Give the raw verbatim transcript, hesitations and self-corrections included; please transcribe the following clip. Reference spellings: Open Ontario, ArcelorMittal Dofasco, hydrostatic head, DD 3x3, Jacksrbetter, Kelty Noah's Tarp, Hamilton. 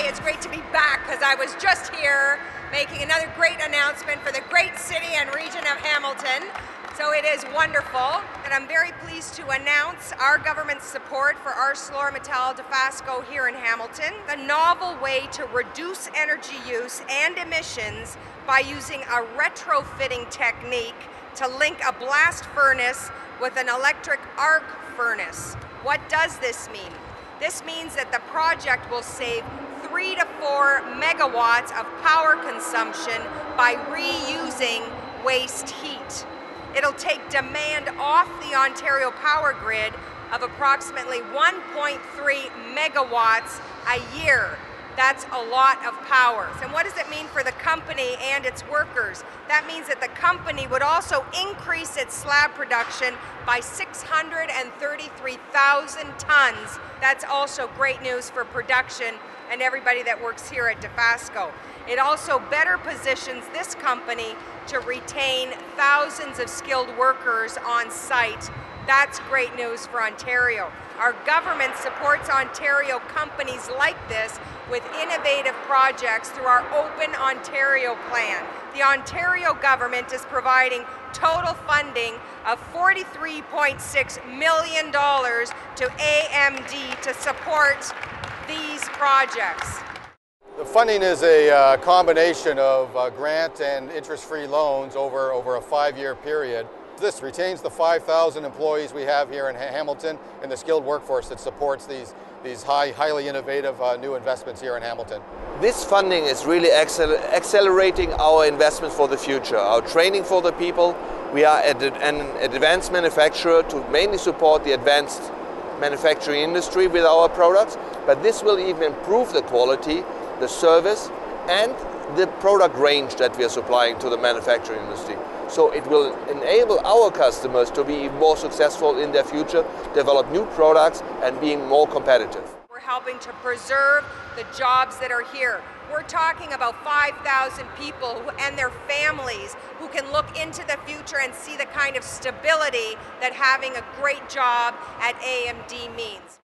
say it's great to be back because I was just here making another great announcement for the great city and region of Hamilton. So it is wonderful, and I'm very pleased to announce our government's support for ArcelorMittal Dofasco here in Hamilton, the novel way to reduce energy use and emissions by using a retrofitting technique to link a blast furnace with an electric arc furnace. What does this mean? This means that the project will save three to four megawatts of power consumption by reusing waste heat. It'll take demand off the Ontario power grid of approximately one point three megawatts a year. That's a lot of power. And what does it mean for the company and its workers? That means that the company would also increase its slab production by six hundred thirty-three thousand tons. That's also great news for production and everybody that works here at Dofasco. It also better positions this company to retain thousands of skilled workers on site. That's great news for Ontario. Our government supports Ontario companies like this with innovative projects through our Open Ontario plan. The Ontario government is providing total funding of forty-three point six million dollars to A M D to support these projects. The funding is a uh, combination of uh, grant and interest-free loans over, over a five-year period. This retains the five thousand employees we have here in Hamilton and the skilled workforce that supports these, these high, highly innovative uh, new investments here in Hamilton. This funding is really accel accelerating our investments for the future, our training for the people. We are an advanced manufacturer to mainly support the advanced manufacturing industry with our products, but this will even improve the quality, the service, and the product range that we are supplying to the manufacturing industry. So it will enable our customers to be even more successful in their future, develop new products, and being more competitive. We're helping to preserve the jobs that are here. We're talking about five thousand people who, and their families who can look into the future and see the kind of stability that having a great job at A M D means.